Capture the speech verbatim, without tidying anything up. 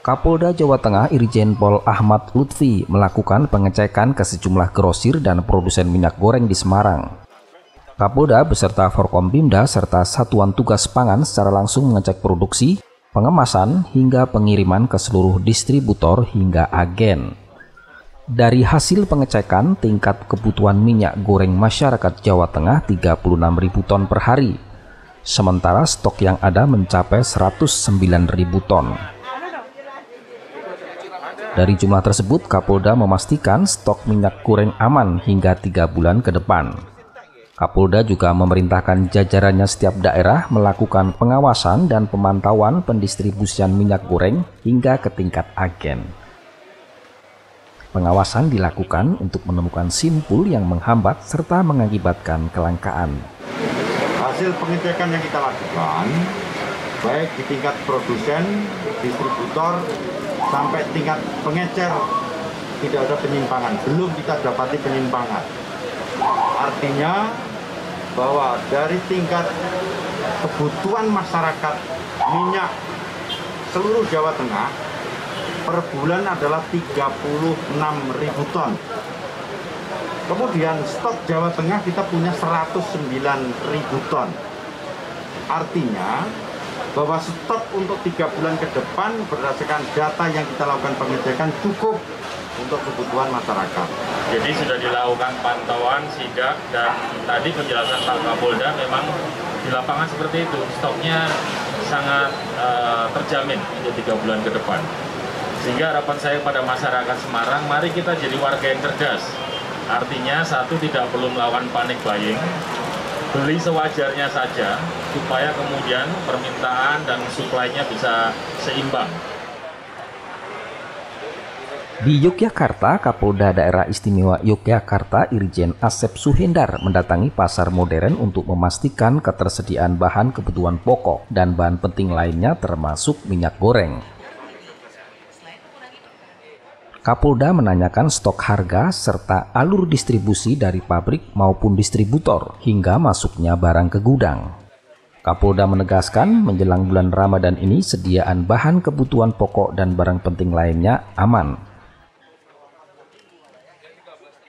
Kapolda Jawa Tengah Irjen Pol Ahmad Lutfi melakukan pengecekan ke sejumlah grosir dan produsen minyak goreng di Semarang. Kapolda beserta Forkompimda serta Satuan Tugas Pangan secara langsung mengecek produksi, pengemasan, hingga pengiriman ke seluruh distributor hingga agen. Dari hasil pengecekan, tingkat kebutuhan minyak goreng masyarakat Jawa Tengah tiga puluh enam ribu ton per hari, sementara stok yang ada mencapai seratus sembilan ribu ton. Dari jumlah tersebut, Kapolda memastikan stok minyak goreng aman hingga tiga bulan ke depan. Kapolda juga memerintahkan jajarannya setiap daerah melakukan pengawasan dan pemantauan pendistribusian minyak goreng hingga ke tingkat agen. Pengawasan dilakukan untuk menemukan simpul yang menghambat serta mengakibatkan kelangkaan. Hasil pengecekan yang kita lakukan, baik di tingkat produsen, distributor, sampai tingkat pengecer tidak ada penyimpangan, belum kita dapati penyimpangan. Artinya bahwa dari tingkat kebutuhan masyarakat minyak seluruh Jawa Tengah per bulan adalah tiga puluh enam ribu ton. Kemudian stok Jawa Tengah kita punya seratus sembilan ribu ton. Artinya bahwa stok untuk tiga bulan ke depan berdasarkan data yang kita lakukan pengecekan cukup untuk kebutuhan masyarakat. Jadi sudah dilakukan pantauan, sidak, dan tadi penjelasan Pak Kapolda memang di lapangan seperti itu, stoknya sangat uh, terjamin untuk tiga bulan ke depan. Sehingga harapan saya kepada masyarakat Semarang, mari kita jadi warga yang cerdas. Artinya satu, tidak perlu melawan panik buying, beli sewajarnya saja, supaya kemudian permintaan dan suplainya bisa seimbang. Di Yogyakarta, Kapolda Daerah Istimewa Yogyakarta Irjen Asep Suhendar mendatangi pasar modern untuk memastikan ketersediaan bahan kebutuhan pokok dan bahan penting lainnya termasuk minyak goreng. Kapolda menanyakan stok harga serta alur distribusi dari pabrik maupun distributor hingga masuknya barang ke gudang. Kapolda menegaskan menjelang bulan Ramadan ini sediaan bahan kebutuhan pokok dan barang penting lainnya aman.